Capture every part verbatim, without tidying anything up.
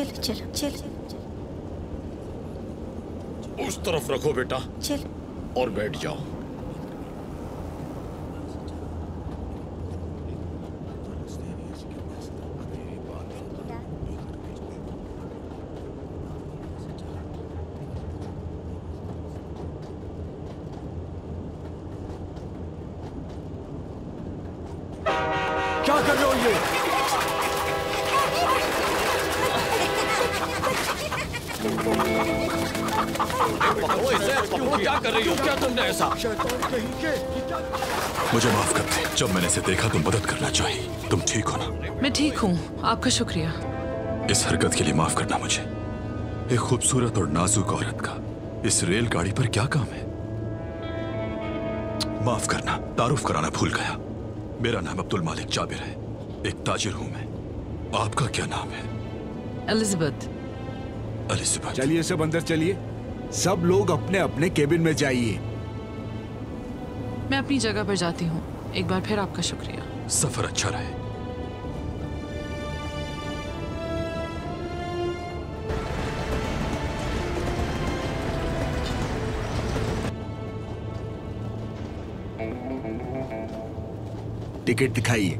चल चल चल, उस तरफ रखो बेटा, चल और बैठ जाओ। मुझे माफ कर दे, जब मैंने इसे देखा तो मदद करना चाहिए। तुम ठीक हो ना? मैं ठीक हूँ, आपका शुक्रिया। इस हरकत के लिए माफ करना मुझे। एक खूबसूरत और नाजुक औरत का इस रेलगाड़ी पर क्या काम है? माफ करना, तारुफ कराना भूल गया। मेरा नाम अब्दुल मालिक जाबिर है, एक ताजिर हूँ मैं। आपका क्या नाम है? एलिजाबेथ। एलिजाबेथ, चलिए सब अंदर चलिए। सब लोग अपने अपने केबिन में जाइए। मैं अपनी जगह पर जाती हूँ। एक बार फिर आपका शुक्रिया। सफर अच्छा रहे। टिकट दिखाइए।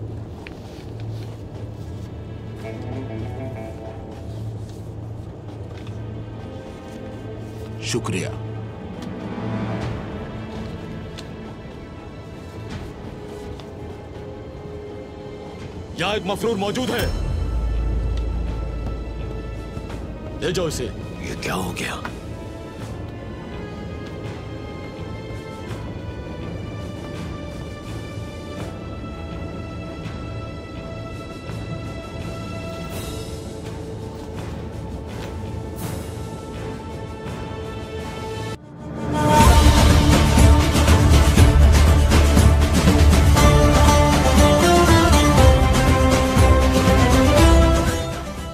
शुक्रिया। यहाँ एक मफरूर मौजूद है, ले जाओ इसे। ये क्या हो गया?